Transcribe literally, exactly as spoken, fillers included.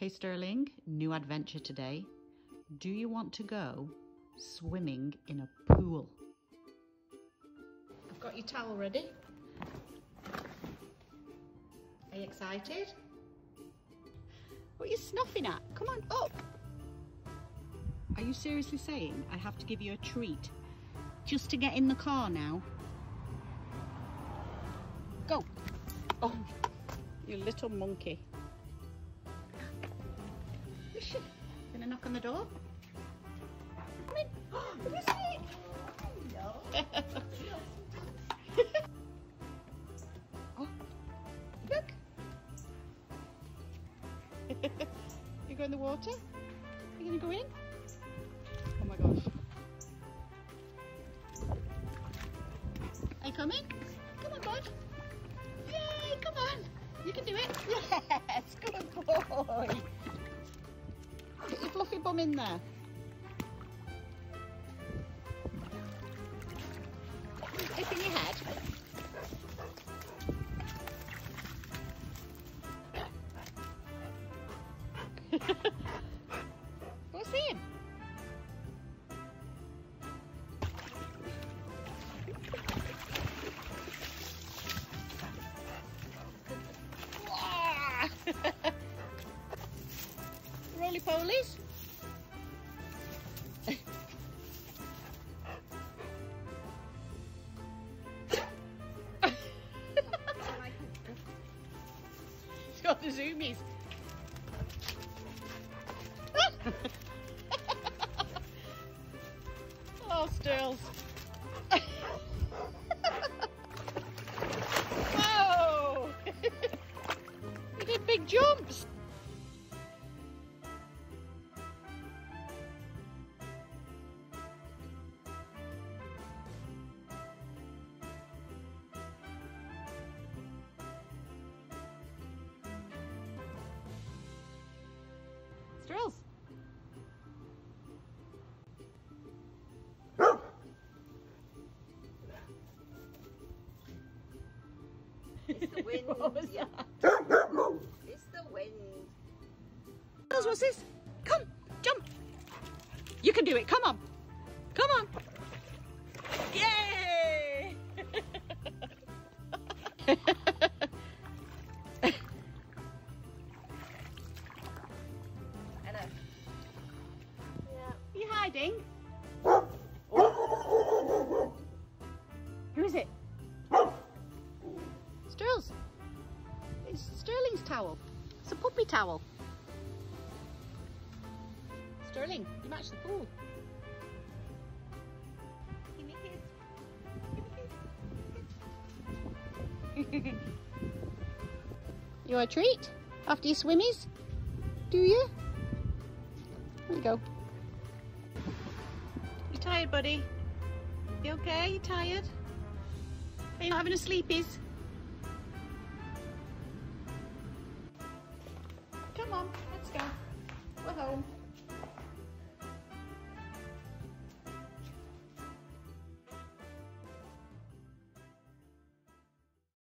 Okay, Sterling, new adventure today. Do you want to go swimming in a pool? I've got your towel ready. Are you excited? What are you snuffing at? Come on, up! Are you seriously saying I have to give you a treat just to get in the car now? Go! Oh, you little monkey. Gonna knock on the door? Come in. Oh, did you see it? No. Oh, look. You go in the water? You gonna go in? Oh my gosh. Are you coming? Come on, bud. Yay, come on. You can do it. Yes, good boy. Get your fluffy bum in there. Open your head. Go see him. Roly polies. He's got the zoomies. Oh, Stirls. Whoa! You did big jumps. Drills. It's the wind. What was that? It's the wind. Drills, what's this? Come, jump. You can do it. Come on. Come on. Yay! Oh. Who is it? Stirls. It's Sterling's towel. It's a puppy towel. Sterling, you match the pool. Give me a kiss. Give me a kiss. You're a treat after your swimmies, do you? There you go. Tired, buddy? You okay? You tired? Are you not having a sleepies? Come on, let's go. We're home.